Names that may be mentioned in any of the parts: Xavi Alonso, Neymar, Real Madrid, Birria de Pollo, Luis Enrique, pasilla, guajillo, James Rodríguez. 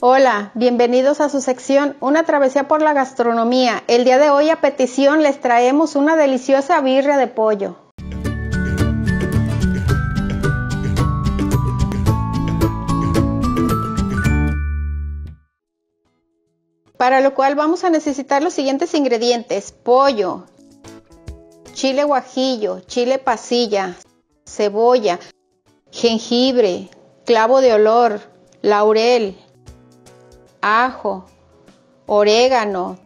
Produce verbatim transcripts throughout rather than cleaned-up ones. Hola, bienvenidos a su sección Una travesía por la gastronomía. El día de hoy, a petición, les traemos una deliciosa birria de pollo. Para lo cual vamos a necesitar los siguientes ingredientes: pollo, chile guajillo, chile pasilla, cebolla, jengibre, clavo de olor, laurel, ajo, orégano,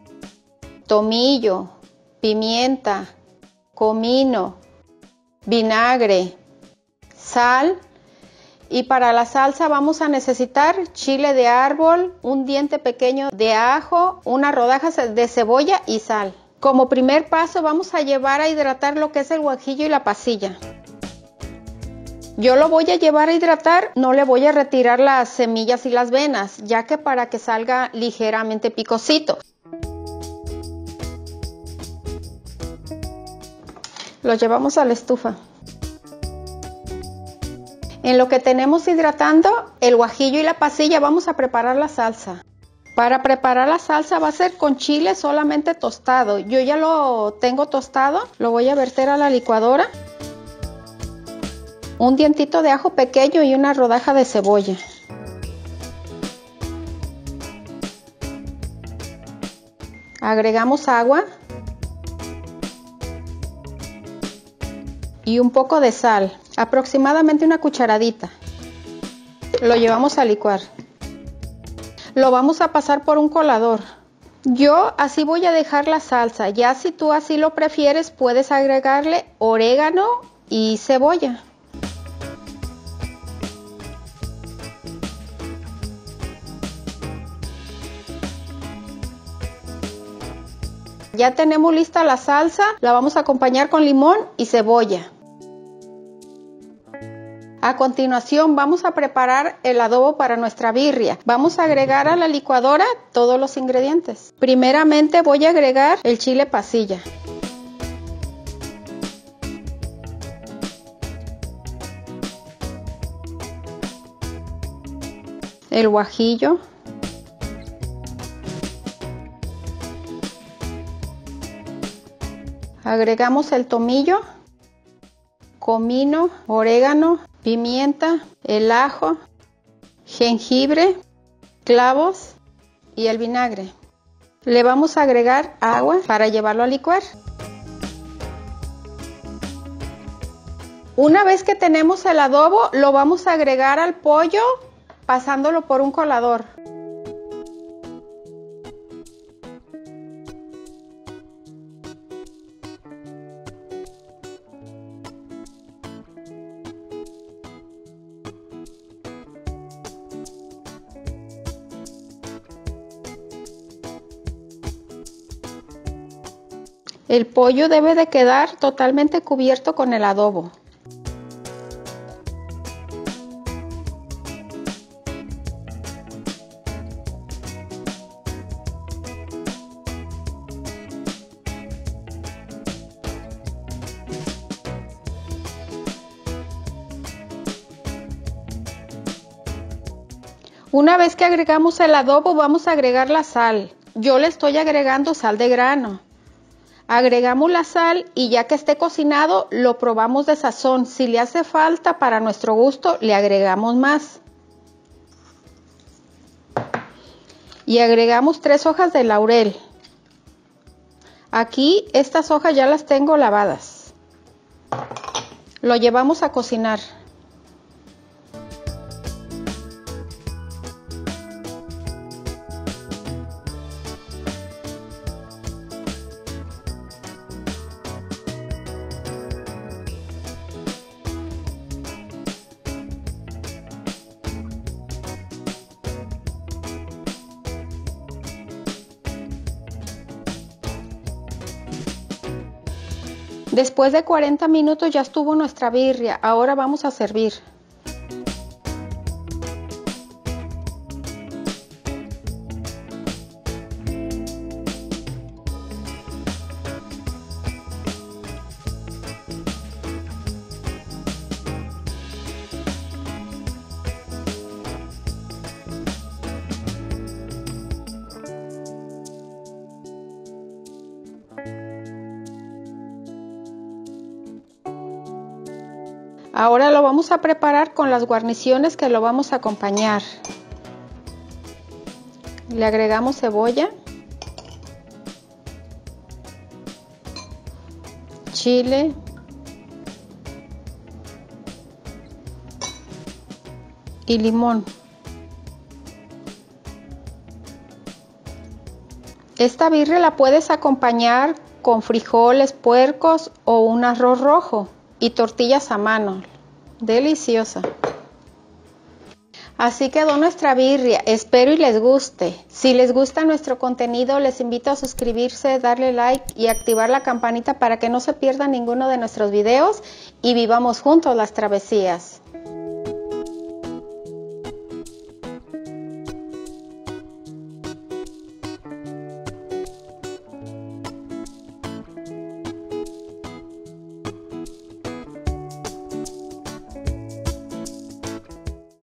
tomillo, pimienta, comino, vinagre, sal. Y para la salsa vamos a necesitar chile de árbol, un diente pequeño de ajo, una rodaja de cebolla y sal. Como primer paso vamos a llevar a hidratar lo que es el guajillo y la pasilla. Yo lo voy a llevar a hidratar, no le voy a retirar las semillas y las venas, ya que para que salga ligeramente picosito. Lo llevamos a la estufa. En lo que tenemos hidratando el guajillo y la pasilla, vamos a preparar la salsa. Para preparar la salsa va a ser con chile solamente tostado. Yo ya lo tengo tostado, lo voy a verter a la licuadora. Un dientito de ajo pequeño y una rodaja de cebolla. Agregamos agua y un poco de sal, aproximadamente una cucharadita. Lo llevamos a licuar. Lo vamos a pasar por un colador. Yo así voy a dejar la salsa. Ya si tú así lo prefieres, puedes agregarle orégano y cebolla. Ya tenemos lista la salsa, la vamos a acompañar con limón y cebolla. A continuación vamos a preparar el adobo para nuestra birria. Vamos a agregar a la licuadora todos los ingredientes. Primeramente voy a agregar el chile pasilla. El guajillo. Agregamos el tomillo, comino, orégano, pimienta, el ajo, jengibre, clavos y el vinagre. Le vamos a agregar agua para llevarlo a licuar. Una vez que tenemos el adobo, lo vamos a agregar al pollo pasándolo por un colador. El pollo debe de quedar totalmente cubierto con el adobo. Una vez que agregamos el adobo, vamos a agregar la sal. Yo le estoy agregando sal de grano. Agregamos la sal y ya que esté cocinado lo probamos de sazón. Si le hace falta para nuestro gusto le agregamos más. Y agregamos tres hojas de laurel. Aquí estas hojas ya las tengo lavadas. Lo llevamos a cocinar. Después de cuarenta minutos ya estuvo nuestra birria, ahora vamos a servir. Ahora lo vamos a preparar con las guarniciones que lo vamos a acompañar. Le agregamos cebolla, chile, y limón. Esta birria la puedes acompañar con frijoles, puercos o un arroz rojo y tortillas a mano. Deliciosa. Así quedó nuestra birria, espero y les guste. Si les gusta nuestro contenido, les invito a suscribirse, darle like y activar la campanita para que no se pierda ninguno de nuestros videos y vivamos juntos las travesías.